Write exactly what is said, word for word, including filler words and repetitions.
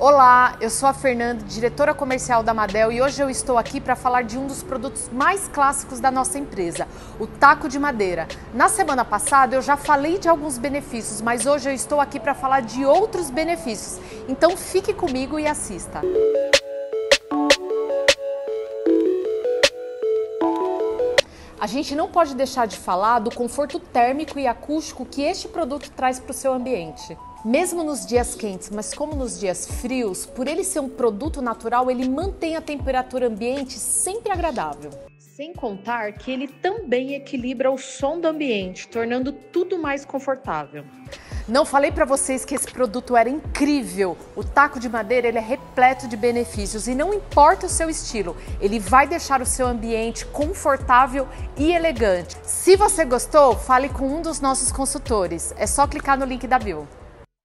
Olá, eu sou a Fernanda, diretora comercial da Madel, e hoje eu estou aqui para falar de um dos produtos mais clássicos da nossa empresa, o taco de madeira. Na semana passada eu já falei de alguns benefícios, mas hoje eu estou aqui para falar de outros benefícios. Então fique comigo e assista. A gente não pode deixar de falar do conforto térmico e acústico que este produto traz para o seu ambiente. Mesmo nos dias quentes, mas como nos dias frios, por ele ser um produto natural, ele mantém a temperatura ambiente sempre agradável. Sem contar que ele também equilibra o som do ambiente, tornando tudo mais confortável. Não falei para vocês que esse produto era incrível? O taco de madeira ele é repleto de benefícios e não importa o seu estilo, ele vai deixar o seu ambiente confortável e elegante. Se você gostou, fale com um dos nossos consultores. É só clicar no link da bio.